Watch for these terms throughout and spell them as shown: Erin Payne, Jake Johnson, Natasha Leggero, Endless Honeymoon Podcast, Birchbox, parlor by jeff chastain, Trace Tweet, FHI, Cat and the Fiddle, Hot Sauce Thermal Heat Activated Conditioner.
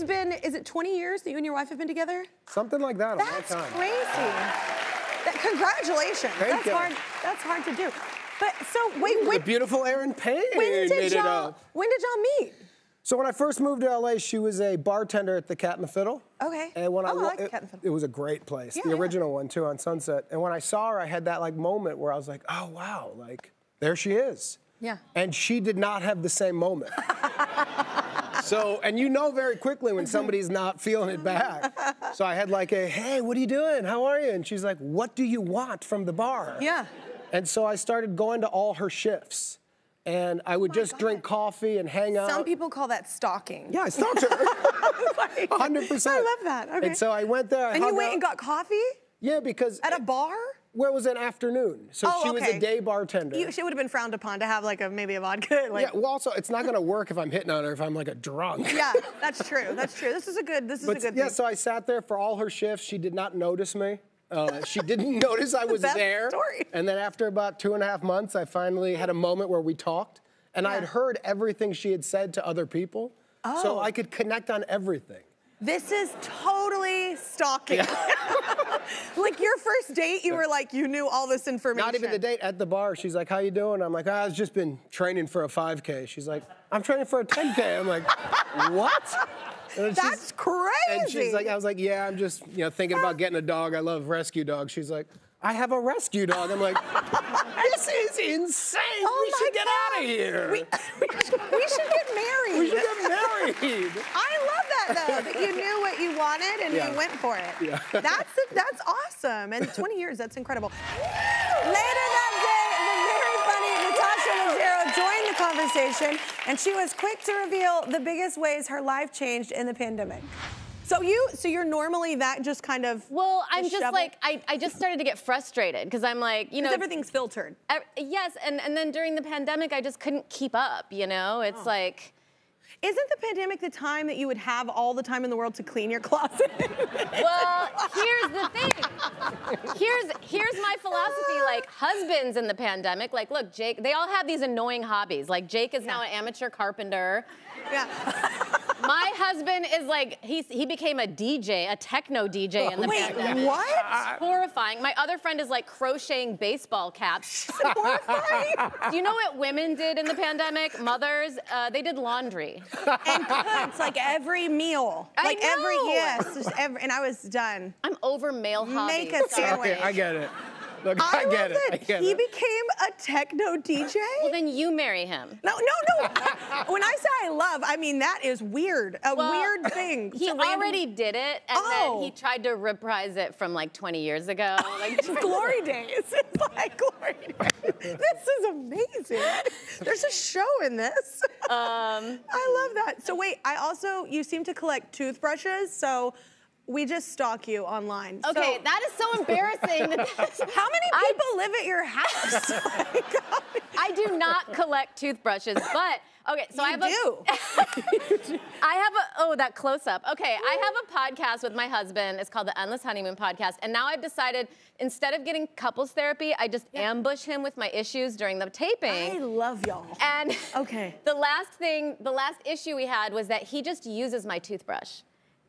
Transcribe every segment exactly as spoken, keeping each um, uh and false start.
it's been, is it twenty years that you and your wife have been together? Something like that, a long time. That's crazy. That, congratulations. Thank you. Hard, that's hard to do. But so wait, when, the beautiful Erin Payne when did y'all When did y'all meet? So when I first moved to L A, she was a bartender at the Cat and the Fiddle. Okay. And when oh, I, I like it, the Cat and Fiddle. It was a great place. Yeah, the original yeah. one too on Sunset. And when I saw her, I had that like moment where I was like, oh wow, like there she is. Yeah. And she did not have the same moment. So, and you know very quickly when somebody's not feeling it back. So I had like a, hey, what are you doing? How are you? And she's like, what do you want from the bar? Yeah. And so I started going to all her shifts. And I would oh just God. drink coffee and hang out. Some people call that stalking. Yeah, I stalked her. one hundred percent. I love that, okay. And so I went there. I and you went out. and got coffee? Yeah, because. At a bar? Well, it was an afternoon, so oh, she okay. was a day bartender. You, she would have been frowned upon to have like a maybe a vodka. Like. Yeah, well, also it's not gonna work if I'm hitting on her if I'm like a drunk. Yeah, that's true. That's true. This is a good. This is but, a good. Yeah, thing. So I sat there for all her shifts. She did not notice me. Uh, she didn't notice I was the best there. Story. And then after about two and a half months, I finally had a moment where we talked, and yeah. I had heard everything she had said to other people, oh. so I could connect on everything. This is totally stalking. Yeah. Like your first date, you were like, you knew all this information. Not even the date, at the bar, she's like, how you doing? I'm like, oh, I've just been training for a five K. She's like, I'm training for a ten K. I'm like, what? That's crazy. And she's like, I was like, yeah, I'm just you know thinking about getting a dog. I love rescue dogs. She's like, I have a rescue dog. I'm like, this is insane. Oh we should God. get out of here. We, we, should, we should get married. We should get married. I love that, though, that you knew what you wanted and yeah. you went for it. Yeah. That's, that's awesome. And twenty years, that's incredible. Later that day, the very funny Natasha Leggero joined the conversation, and she was quick to reveal the biggest ways her life changed in the pandemic. So you, so you're normally that just kind of. Well, I'm just, just like I, I just started to get frustrated because I'm like, you know, everything's filtered. Ev yes, and and then during the pandemic, I just couldn't keep up. You know, it's oh. like, isn't the pandemic the time that you would have all the time in the world to clean your closet? Well, here's the thing. Here's here's my philosophy. Like husbands in the pandemic, like look, Jake, they all have these annoying hobbies. Like Jake is yeah. now an amateur carpenter. Yeah. My husband is like, he's, he became a D J, a techno D J in the Wait, pandemic. what? It's horrifying. My other friend is like crocheting baseball caps. It's horrifying. Do you know what women did in the pandemic? Mothers, uh, they did laundry. And cooks, like every meal. I like know. every, yes, just every, and I was done. I'm over male hobbies. Make a sandwich. Okay, I get it. Look, I, I get it. I get he it. became a techno D J? Well, then you marry him. No, no, no. When I say I love, I mean, that is weird. A well, weird thing. He already did it, and oh. then he tried to reprise it from like twenty years ago. Like glory days. It's like glory days. This is amazing. There's a show in this. Um, I love that. So wait, I also, you seem to collect toothbrushes, so. We just stalk you online. Okay, so. That is so embarrassing. How many people I, live at your house? Like, I do not collect toothbrushes, but okay, so you I have do. a. I have a oh that close up. Okay, Ooh. I have a podcast with my husband. It's called the Endless Honeymoon Podcast, and now I've decided instead of getting couples therapy, I just yeah. ambush him with my issues during the taping. I love y'all. And okay, the last thing, the last issue we had was that he just uses my toothbrush.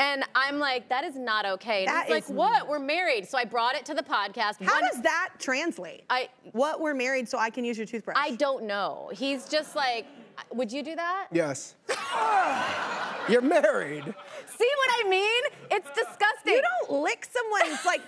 And I'm like, that is not okay. And he's like, what? We're married. So I brought it to the podcast. How does that translate? I what we're married so I can use your toothbrush? I don't know. He's just like, would you do that? Yes. You're married. See what I mean? It's disgusting. You don't lick someone's like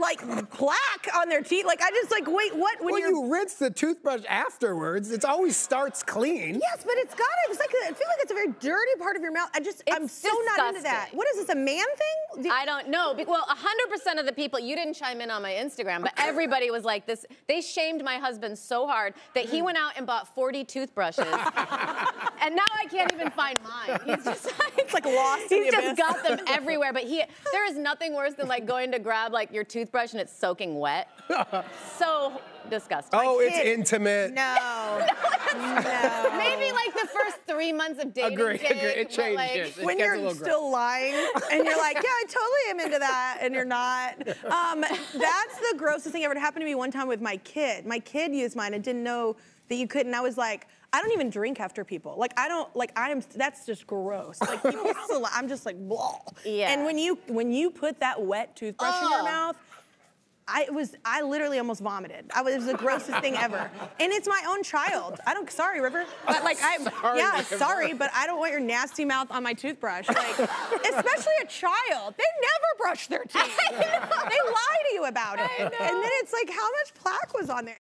like plaque on their teeth. Like I just like, wait, what? When well, you rinse the toothbrush afterwards, it always starts clean. Yes, but it's gotta, it's like, I feel like it's a very dirty part of your mouth. I just, it's I'm so disgusting. not into that. What is this, a man thing? Do I don't know. Well, one hundred percent of the people, you didn't chime in on my Instagram, but everybody was like this, they shamed my husband so hard that he went out and bought forty toothbrushes. And now I can't even find mine. He's just like, it's like lost in the abyss. He's just got them everywhere, but he, there is nothing worse than like going to grab like your toothbrush toothbrush and it's soaking wet. So disgusting. Oh, it's intimate. No. no, no. Maybe like the first three months of dating. Agree, Jake, agree. It changes. Like, it when you're still lying and you're like, yeah, I totally am into that, and you're not. Um, that's the grossest thing ever. It happened to me one time with my kid. My kid used mine. I didn't know that you couldn't. I was like, I don't even drink after people. Like, I don't, like, I am, that's just gross. Like, people still, I'm just like, blah. Yeah. And when you, when you put that wet toothbrush oh. in your mouth, I was, I literally almost vomited. I was, it was the grossest thing ever. And it's my own child. I don't, sorry, River. But like, I, sorry, yeah, River. sorry, but I don't want your nasty mouth on my toothbrush. Like, especially a child. They never brush their teeth. They lie to you about it. And then it's like, how much plaque was on there?